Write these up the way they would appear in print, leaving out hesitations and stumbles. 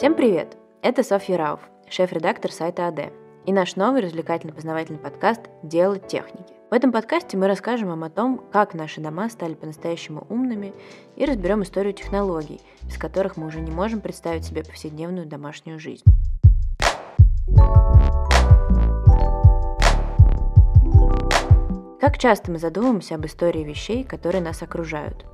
Всем привет! Это Софья Рауф, шеф-редактор сайта АД, и наш новый развлекательно-познавательный подкаст «Дело техники». В этом подкасте мы расскажем о том, как наши дома стали по-настоящему умными, и разберем историю технологий, без которых мы уже не можем представить себе повседневную домашнюю жизнь. Как часто мы задумываемся об истории вещей, которые нас окружают?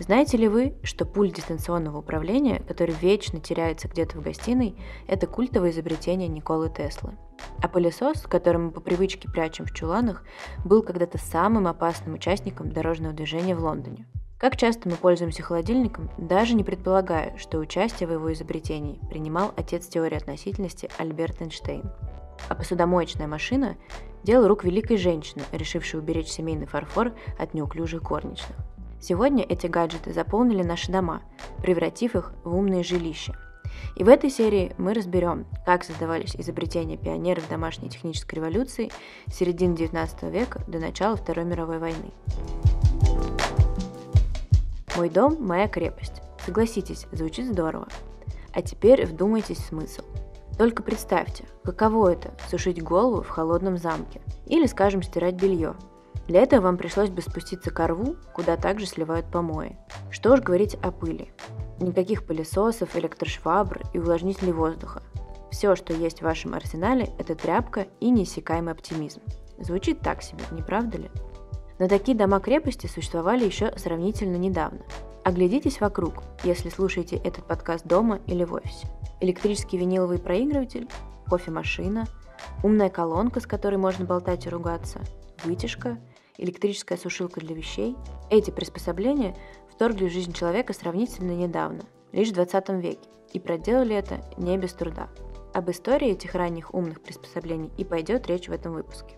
Знаете ли вы, что пульт дистанционного управления, который вечно теряется где-то в гостиной, это культовое изобретение Николы Теслы? А пылесос, который мы по привычке прячем в чуланах, был когда-то самым опасным участником дорожного движения в Лондоне. Как часто мы пользуемся холодильником, даже не предполагая, что участие в его изобретении принимал отец теории относительности Альберт Эйнштейн. А посудомоечная машина – дело рук великой женщины, решившей уберечь семейный фарфор от неуклюжих горничных. Сегодня эти гаджеты заполнили наши дома, превратив их в умные жилища. И в этой серии мы разберем, как создавались изобретения пионеров домашней технической революции с середины XIX века до начала Второй мировой войны. «Мой дом – моя крепость». Согласитесь, звучит здорово. А теперь вдумайтесь в смысл. Только представьте, каково это – сушить голову в холодном замке или, скажем, стирать белье. Для этого вам пришлось бы спуститься ко рву, куда также сливают помои. Что уж говорить о пыли. Никаких пылесосов, электрошвабр и увлажнителей воздуха. Все, что есть в вашем арсенале, это тряпка и неиссякаемый оптимизм. Звучит так себе, не правда ли? Но такие дома-крепости существовали еще сравнительно недавно. Оглядитесь вокруг, если слушаете этот подкаст дома или в офисе. Электрический виниловый проигрыватель, кофемашина, умная колонка, с которой можно болтать и ругаться, вытяжка, электрическая сушилка для вещей. Эти приспособления вторгли в жизнь человека сравнительно недавно, лишь в 20 веке, и проделали это не без труда. Об истории этих ранних умных приспособлений и пойдет речь в этом выпуске.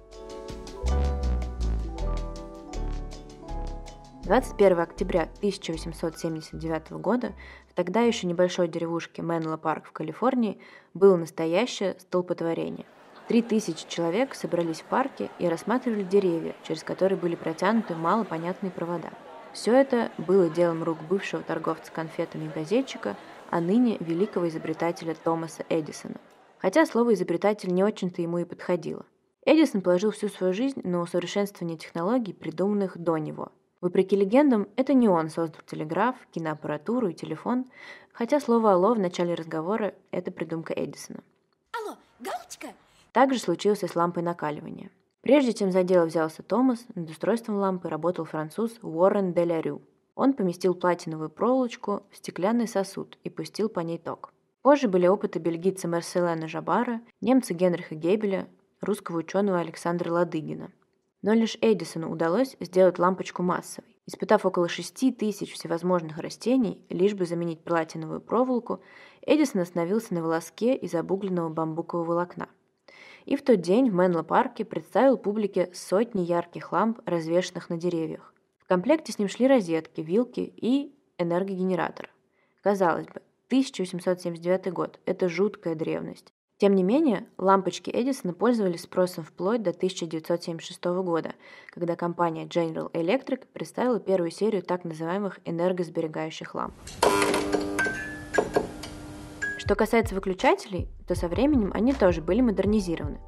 21 октября 1879 года в тогда еще небольшой деревушке Менло-Парк в Калифорнии было настоящее столпотворение. 3000 человек собрались в парке и рассматривали деревья, через которые были протянуты малопонятные провода. Все это было делом рук бывшего торговца конфетами и газетчика, а ныне великого изобретателя Томаса Эдисона. Хотя слово «изобретатель» не очень-то ему и подходило. Эдисон положил всю свою жизнь на усовершенствование технологий, придуманных до него. Вопреки легендам, это не он создал телеграф, киноаппаратуру и телефон, хотя слово «алло» в начале разговора – это придумка Эдисона. «Алло, галочка!» Так же случилось и с лампой накаливания. Прежде чем за дело взялся Томас, над устройством лампы работал француз Уоррен Деларю. Он поместил платиновую проволочку в стеклянный сосуд и пустил по ней ток. Позже были опыты бельгийца Марселена Жабара, немца Генриха Гебеля, русского ученого Александра Ладыгина. Но лишь Эдисону удалось сделать лампочку массовой. Испытав около 6000 всевозможных растений, лишь бы заменить платиновую проволоку, Эдисон остановился на волоске из обугленного бамбукового волокна. И в тот день в Менло-парке представил публике сотни ярких ламп, развешанных на деревьях. В комплекте с ним шли розетки, вилки и энергогенератор. Казалось бы, 1879 год – это жуткая древность. Тем не менее, лампочки Эдисона пользовались спросом вплоть до 1976 года, когда компания General Electric представила первую серию так называемых энергосберегающих ламп. Что касается выключателей, то со временем они тоже были модернизированы.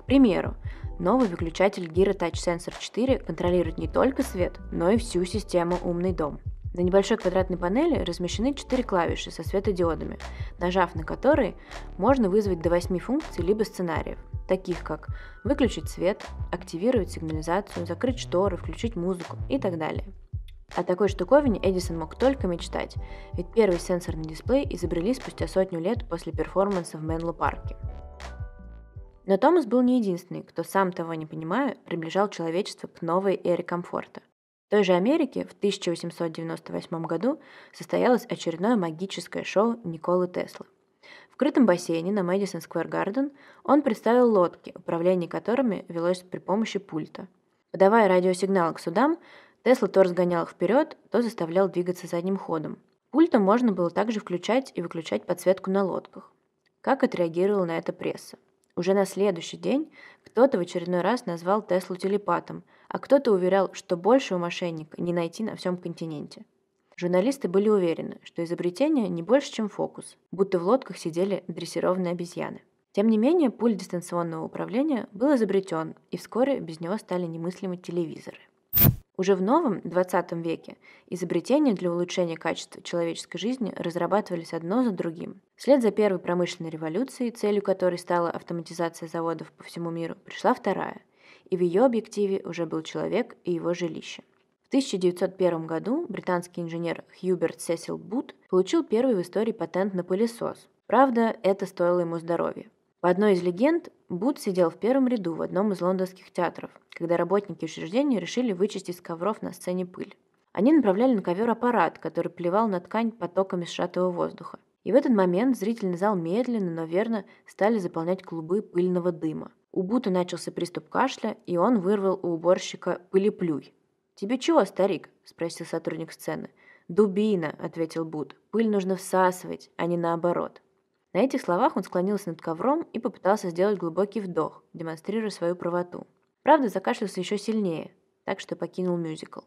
К примеру, новый выключатель Гира Touch Sensor 4 контролирует не только свет, но и всю систему «Умный дом». На небольшой квадратной панели размещены 4 клавиши со светодиодами, нажав на которые можно вызвать до 8 функций либо сценариев, таких как выключить свет, активировать сигнализацию, закрыть шторы, включить музыку и так далее. О такой штуковине Эдисон мог только мечтать, ведь первый сенсорный дисплей изобрели спустя сотню лет после перформанса в Менло-парке. Но Томас был не единственный, кто, сам того не понимая, приближал человечество к новой эре комфорта. В той же Америке в 1898 году состоялось очередное магическое шоу Николы Теслы. В крытом бассейне на Мэдисон-сквер-гарден он представил лодки, управление которыми велось при помощи пульта. Подавая радиосигналы к судам, Тесла то разгонял их вперед, то заставлял двигаться задним ходом. Пультом можно было также включать и выключать подсветку на лодках. Как отреагировала на это пресса? Уже на следующий день кто-то в очередной раз назвал Теслу телепатом, а кто-то уверял, что большего мошенника не найти на всем континенте. Журналисты были уверены, что изобретение не больше, чем фокус, будто в лодках сидели дрессированные обезьяны. Тем не менее, пульт дистанционного управления был изобретен, и вскоре без него стали немыслимы телевизоры. Уже в новом 20 веке изобретения для улучшения качества человеческой жизни разрабатывались одно за другим. Вслед за первой промышленной революцией, целью которой стала автоматизация заводов по всему миру, пришла вторая, и в ее объективе уже был человек и его жилище. В 1901 году британский инженер Хьюберт Сесил Бут получил первый в истории патент на пылесос. Правда, это стоило ему здоровья. По одной из легенд, Бут сидел в первом ряду в одном из лондонских театров, когда работники учреждения решили вычистить с ковров на сцене пыль. Они направляли на ковер аппарат, который плевал на ткань потоками сжатого воздуха. И в этот момент зрительный зал медленно, но верно стали заполнять клубы пыльного дыма. У Бута начался приступ кашля, и он вырвал у уборщика пылеплюй. «Тебе чего, старик?» – спросил сотрудник сцены. «Дубина», – ответил Бут. «Пыль нужно всасывать, а не наоборот». На этих словах он склонился над ковром и попытался сделать глубокий вдох, демонстрируя свою правоту. Правда, закашлялся еще сильнее, так что покинул мюзикл.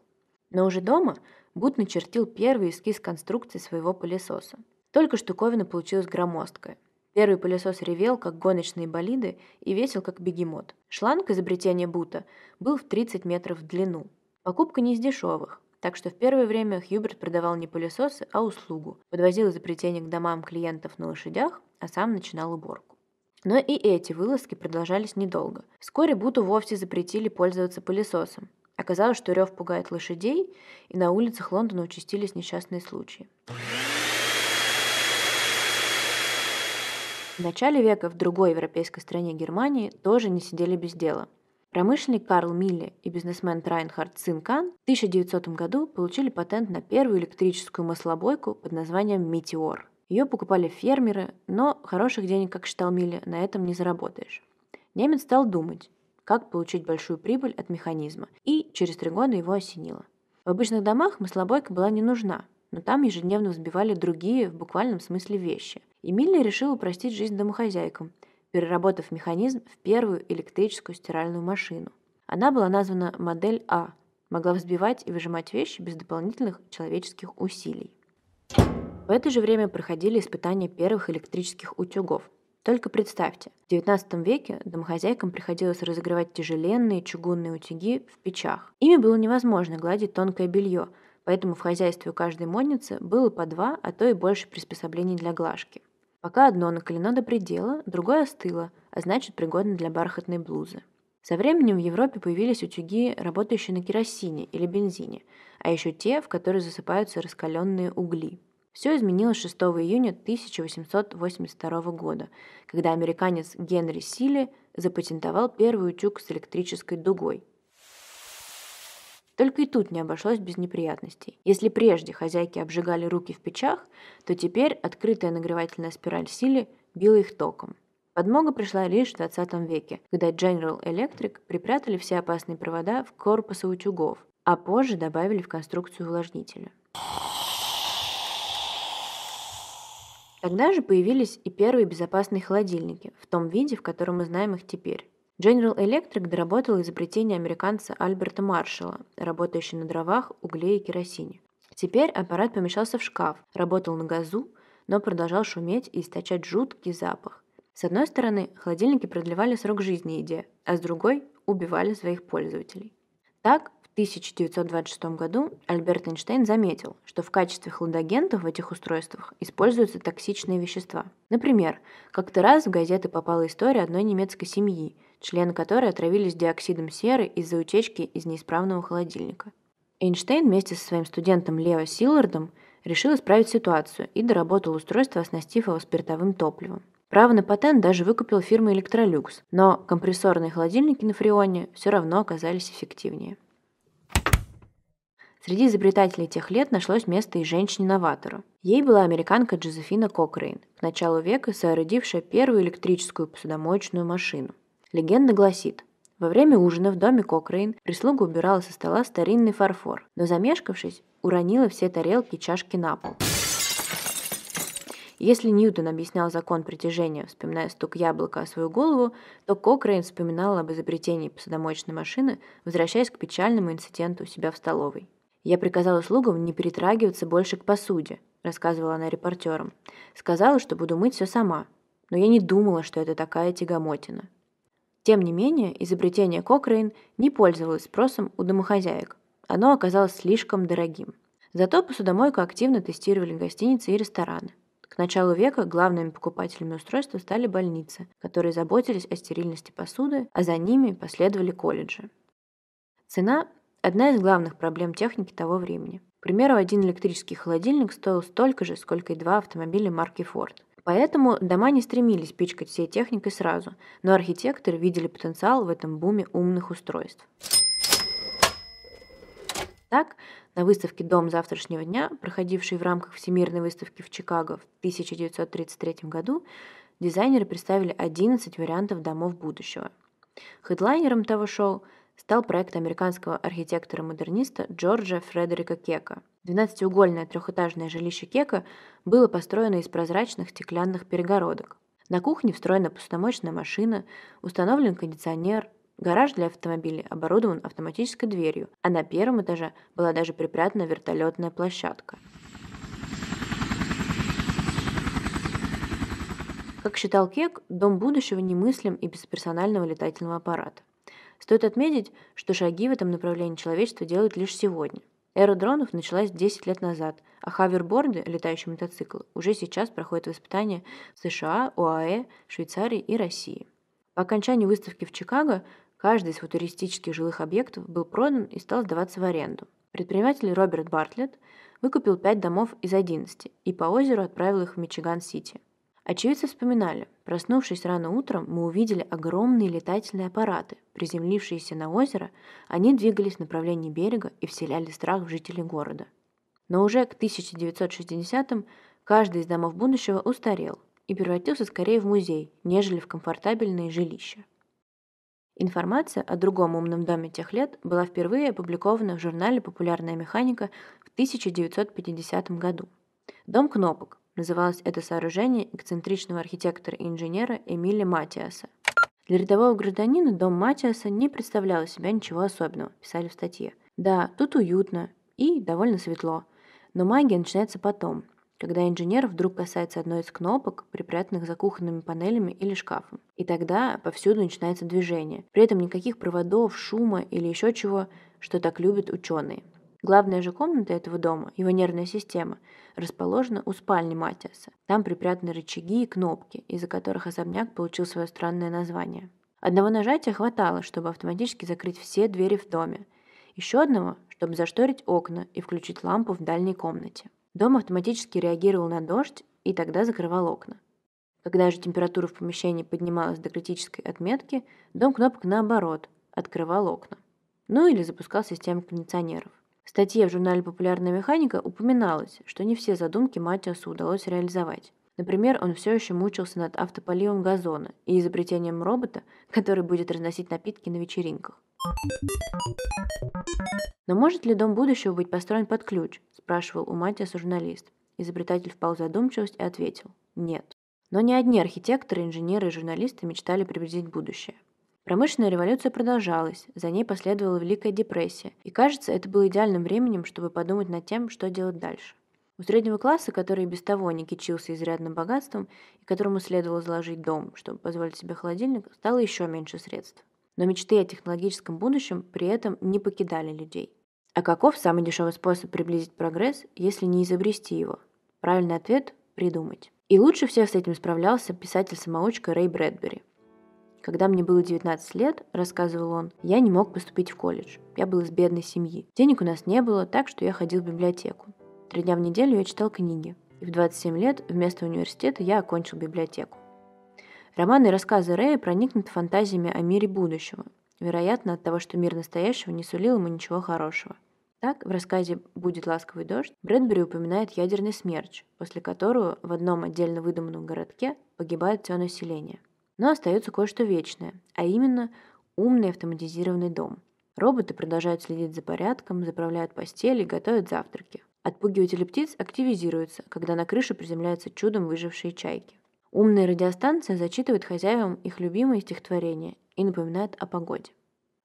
Но уже дома Бут начертил первый эскиз конструкции своего пылесоса. Только штуковина получилась громоздкая. Первый пылесос ревел, как гоночные болиды, и весил, как бегемот. Шланг изобретения Бута был в 30 метров в длину. Покупка не из дешевых. Так что в первое время Хьюберт продавал не пылесосы, а услугу, подвозил изобретение к домам клиентов на лошадях, а сам начинал уборку. Но и эти вылазки продолжались недолго. Вскоре Буту вовсе запретили пользоваться пылесосом. Оказалось, что рев пугает лошадей, и на улицах Лондона участились несчастные случаи. В начале века в другой европейской стране Германии тоже не сидели без дела. Промышленник Карл Милли и бизнесмен Райнхард Цинкан в 1900 году получили патент на первую электрическую маслобойку под названием «Метеор». Ее покупали фермеры, но хороших денег, как считал Милли, на этом не заработаешь. Немец стал думать, как получить большую прибыль от механизма, и через 3 года его осенило. В обычных домах маслобойка была не нужна, но там ежедневно взбивали другие, в буквальном смысле, вещи. И Милли решил упростить жизнь домохозяйкам, переработав механизм в первую электрическую стиральную машину. Она была названа «Модель А», могла взбивать и выжимать вещи без дополнительных человеческих усилий. В это же время проходили испытания первых электрических утюгов. Только представьте, в XIX веке домохозяйкам приходилось разогревать тяжеленные чугунные утюги в печах. Ими было невозможно гладить тонкое белье, поэтому в хозяйстве у каждой модницы было по 2, а то и больше приспособлений для глажки. Пока одно накалено до предела, другое остыло, а значит пригодно для бархатной блузы. Со временем в Европе появились утюги, работающие на керосине или бензине, а еще те, в которые засыпаются раскаленные угли. Все изменилось 6 июня 1882 года, когда американец Генри Сили запатентовал первый утюг с электрической дугой. Только и тут не обошлось без неприятностей. Если прежде хозяйки обжигали руки в печах, то теперь открытая нагревательная спираль Сили била их током. Подмога пришла лишь в 20 веке, когда General Electric припрятали все опасные провода в корпусы утюгов, а позже добавили в конструкцию увлажнителя. Тогда же появились и первые безопасные холодильники, в том виде, в котором мы знаем их теперь. General Electric доработал изобретение американца Альберта Маршалла, работающий на дровах, угле и керосине. Теперь аппарат помещался в шкаф, работал на газу, но продолжал шуметь и источать жуткий запах. С одной стороны, холодильники продлевали срок жизни еде, а с другой – убивали своих пользователей. Так, в 1926 году Альберт Эйнштейн заметил, что в качестве хладагентов в этих устройствах используются токсичные вещества. Например, как-то раз в газеты попала история одной немецкой семьи, члены которой отравились диоксидом серы из-за утечки из неисправного холодильника. Эйнштейн вместе со своим студентом Лео Силлардом решил исправить ситуацию и доработал устройство, оснастив его спиртовым топливом. Право на патент даже выкупила фирма Electrolux, но компрессорные холодильники на Фреоне все равно оказались эффективнее. Среди изобретателей тех лет нашлось место и женщине-новатору. Ей была американка Джозефина Кокрейн, к началу века соорудившая первую электрическую посудомоечную машину. Легенда гласит, во время ужина в доме Кокрейн прислуга убирала со стола старинный фарфор, но, замешкавшись, уронила все тарелки и чашки на пол. Если Ньютон объяснял закон притяжения, вспоминая стук яблока о свою голову, то Кокрейн вспоминала об изобретении посудомоечной машины, возвращаясь к печальному инциденту у себя в столовой. «Я приказала слугам не притрагиваться больше к посуде», — рассказывала она репортерам. «Сказала, что буду мыть все сама. Но я не думала, что это такая тягомотина». Тем не менее, изобретение Кокрейн не пользовалось спросом у домохозяек. Оно оказалось слишком дорогим. Зато посудомойку активно тестировали гостиницы и рестораны. К началу века главными покупателями устройства стали больницы, которые заботились о стерильности посуды, а за ними последовали колледжи. Цена – одна из главных проблем техники того времени. К примеру, один электрический холодильник стоил столько же, сколько и два автомобиля марки Форд. Поэтому дома не стремились пичкать всей техникой сразу, но архитекторы видели потенциал в этом буме умных устройств. Так, на выставке «Дом завтрашнего дня», проходившей в рамках Всемирной выставки в Чикаго в 1933 году, дизайнеры представили 11 вариантов домов будущего. Хедлайнером того шоу стал проект американского архитектора-модерниста Джорджа Фредерика Кека. 12-угольное трехэтажное жилище Кека было построено из прозрачных стеклянных перегородок. На кухне встроена посудомоечная машина, установлен кондиционер, гараж для автомобилей оборудован автоматической дверью, а на первом этаже была даже припрятана вертолетная площадка. Как считал Кек, дом будущего немыслим и без персонального летательного аппарата. Стоит отметить, что шаги в этом направлении человечество делает лишь сегодня. Эра дронов началась 10 лет назад, а хаверборды, летающие мотоциклы, уже сейчас проходят воспитание в США, ОАЭ, Швейцарии и России. По окончанию выставки в Чикаго каждый из футуристических жилых объектов был продан и стал сдаваться в аренду. Предприниматель Роберт Бартлетт выкупил 5 домов из 11 и по озеру отправил их в Мичиган-Сити. Очевидцы вспоминали: проснувшись рано утром, мы увидели огромные летательные аппараты, приземлившиеся на озеро, они двигались в направлении берега и вселяли страх в жителей города. Но уже к 1960-м каждый из домов будущего устарел и превратился скорее в музей, нежели в комфортабельные жилища. Информация о другом умном доме тех лет была впервые опубликована в журнале «Популярная механика» в 1950 году. «Дом кнопок» называлось это сооружение эксцентричного архитектора и инженера Эмилия Матиаса. Для рядового гражданина дом Матиаса не представлял из себя ничего особенного, писали в статье. Да, тут уютно и довольно светло, но магия начинается потом, когда инженер вдруг касается одной из кнопок, припрятанных за кухонными панелями или шкафом. И тогда повсюду начинается движение. При этом никаких проводов, шума или еще чего, что так любят ученые. Главная же комната этого дома, его нервная система, расположена у спальни Матиаса. Там припрятаны рычаги и кнопки, из-за которых особняк получил свое странное название. Одного нажатия хватало, чтобы автоматически закрыть все двери в доме. Еще одного, чтобы зашторить окна и включить лампу в дальней комнате. Дом автоматически реагировал на дождь и тогда закрывал окна. Когда же температура в помещении поднималась до критической отметки, дом кнопок наоборот открывал окна. Ну или запускал систему кондиционеров. В статье в журнале «Популярная механика» упоминалось, что не все задумки Матиасу удалось реализовать. Например, он все еще мучился над автополивом газона и изобретением робота, который будет разносить напитки на вечеринках. «Но может ли дом будущего быть построен под ключ?» – спрашивал у Матиаса журналист. Изобретатель впал в задумчивость и ответил – нет. Но не одни архитекторы, инженеры и журналисты мечтали приблизить будущее. Промышленная революция продолжалась, за ней последовала Великая депрессия, и, кажется, это было идеальным временем, чтобы подумать над тем, что делать дальше. У среднего класса, который без того не кичился изрядным богатством и которому следовало заложить дом, чтобы позволить себе холодильник, стало еще меньше средств. Но мечты о технологическом будущем при этом не покидали людей. А каков самый дешевый способ приблизить прогресс, если не изобрести его? Правильный ответ – придумать. И лучше всех с этим справлялся писатель-самоучка Рэй Брэдбери. «Когда мне было 19 лет, – рассказывал он, – я не мог поступить в колледж. Я был из бедной семьи. Денег у нас не было, так что я ходил в библиотеку. 3 дня в неделю я читал книги. И в 27 лет вместо университета я окончил библиотеку». Романы и рассказы Рэя проникнут фантазиями о мире будущего, вероятно, от того, что мир настоящего не сулил ему ничего хорошего. Так, в рассказе «Будет ласковый дождь» Брэдбери упоминает ядерный смерч, после которого в одном отдельно выдуманном городке погибает все население. Но остается кое-что вечное, а именно умный автоматизированный дом. Роботы продолжают следить за порядком, заправляют постели и готовят завтраки. Отпугиватели птиц активизируются, когда на крышу приземляются чудом выжившие чайки. Умная радиостанция зачитывает хозяевам их любимые стихотворения и напоминает о погоде.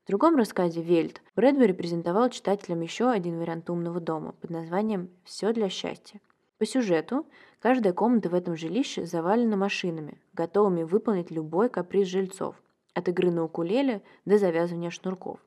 В другом рассказе «Вельт» Брэдбери презентовал читателям еще один вариант умного дома под названием «Все для счастья». По сюжету, каждая комната в этом жилище завалена машинами, готовыми выполнить любой каприз жильцов, от игры на укулеле до завязывания шнурков.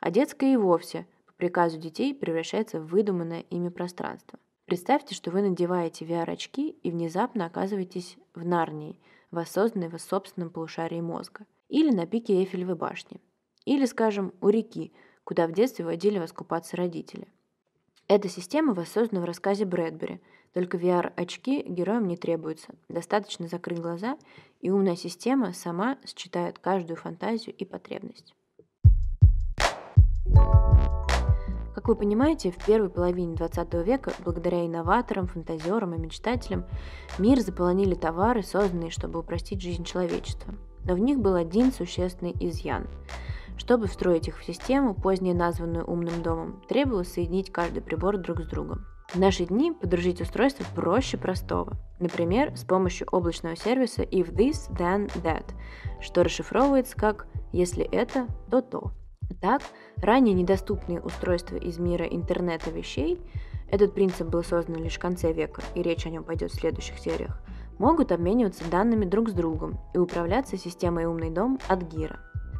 А детская и вовсе, по приказу детей, превращается в выдуманное ими пространство. Представьте, что вы надеваете VR-очки и внезапно оказываетесь в Нарнии, воссозданной в собственном полушарии мозга, или на пике Эйфелевой башни. Или, скажем, у реки, куда в детстве водили вас купаться родители. Эта система воссоздана в рассказе Брэдбери, только VR-очки героям не требуются. Достаточно закрыть глаза, и умная система сама считает каждую фантазию и потребность. Как вы понимаете, в первой половине 20 века, благодаря инноваторам, фантазерам и мечтателям, мир заполонили товары, созданные, чтобы упростить жизнь человечества. Но в них был один существенный изъян. Чтобы встроить их в систему, позднее названную умным домом, требовалось соединить каждый прибор друг с другом. В наши дни подружить устройство проще простого. Например, с помощью облачного сервиса If This, Then That, что расшифровывается как «Если это, то то». Так, ранее недоступные устройства из мира интернета вещей, этот принцип был создан лишь в конце века, и речь о нем пойдет в следующих сериях, могут обмениваться данными друг с другом и управляться системой «Умный дом» от гира.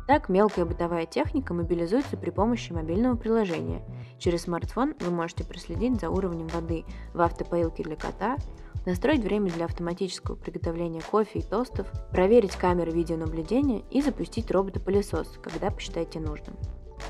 Так, мелкая бытовая техника мобилизуется при помощи мобильного приложения. Через смартфон вы можете проследить за уровнем воды в автопоилке для кота, настроить время для автоматического приготовления кофе и тостов, проверить камеры видеонаблюдения и запустить робота-пылесос, когда посчитаете нужным.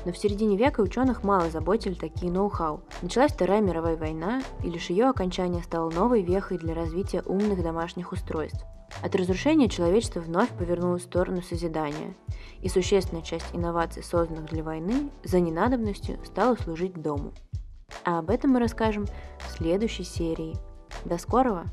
Но в середине века ученых мало заботили такие ноу-хау. Началась Вторая мировая война, и лишь ее окончание стало новой вехой для развития умных домашних устройств. От разрушения человечество вновь повернулось в сторону созидания, и существенная часть инноваций, созданных для войны, за ненадобностью стала служить дому. А об этом мы расскажем в следующей серии. До скорого!